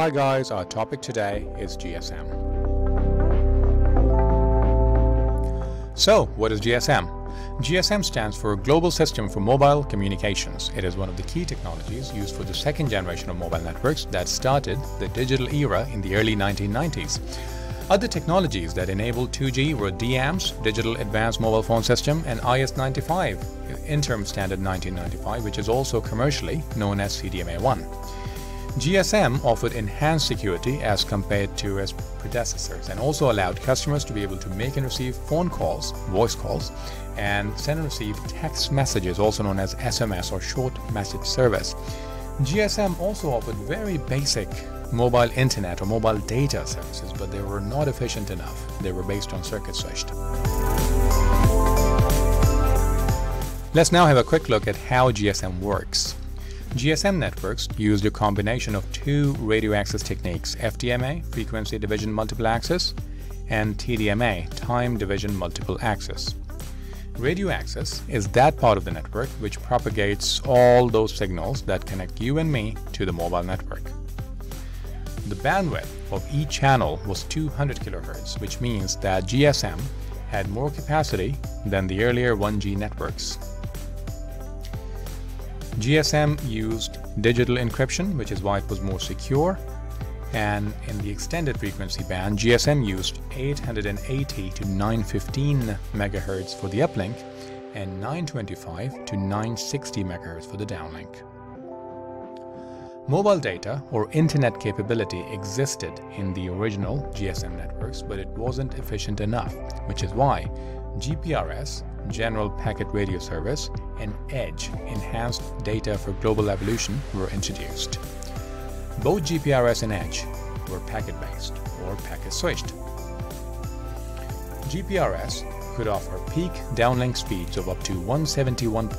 Hi guys, our topic today is GSM. So, what is GSM? GSM stands for Global System for Mobile Communications. It is one of the key technologies used for the second generation of mobile networks that started the digital era in the early 1990s. Other technologies that enabled 2G were D-AMPS, Digital Advanced Mobile Phone System, and IS-95, Interim Standard 1995, which is also commercially known as CDMA1. GSM offered enhanced security as compared to its predecessors and also allowed customers to be able to make and receive phone calls, voice calls, and send and receive text messages, also known as SMS or short message service. GSM also offered very basic mobile internet or mobile data services, but they were not efficient enough. They were based on circuit switched. Let's now have a quick look at how GSM works. GSM networks used a combination of two radio access techniques, FDMA, Frequency Division Multiple Access, and TDMA, Time Division Multiple Access. Radio access is that part of the network which propagates all those signals that connect you and me to the mobile network. The bandwidth of each channel was 200 kHz, which means that GSM had more capacity than the earlier 1G networks. GSM used digital encryption, which is why it was more secure, and in the extended frequency band, GSM used 880 to 915 MHz for the uplink and 925 to 960 MHz for the downlink. Mobile data or internet capability existed in the original GSM networks, but it wasn't efficient enough, which is why GPRS, General Packet Radio Service, and EDGE, Enhanced Data for Global Evolution, were introduced. Both GPRS and EDGE were packet-based or packet-switched. GPRS could offer peak downlink speeds of up to 171.2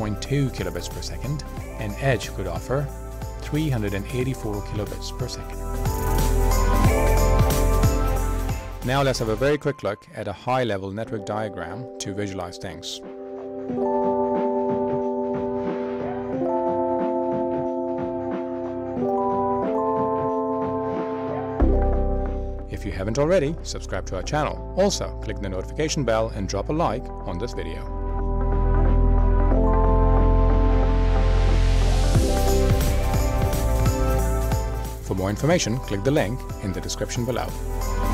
kilobits per second, and EDGE could offer 384 kilobits per second. Now let's have a very quick look at a high-level network diagram to visualize things. If you haven't already, subscribe to our channel. Also, click the notification bell and drop a like on this video. For more information, click the link in the description below.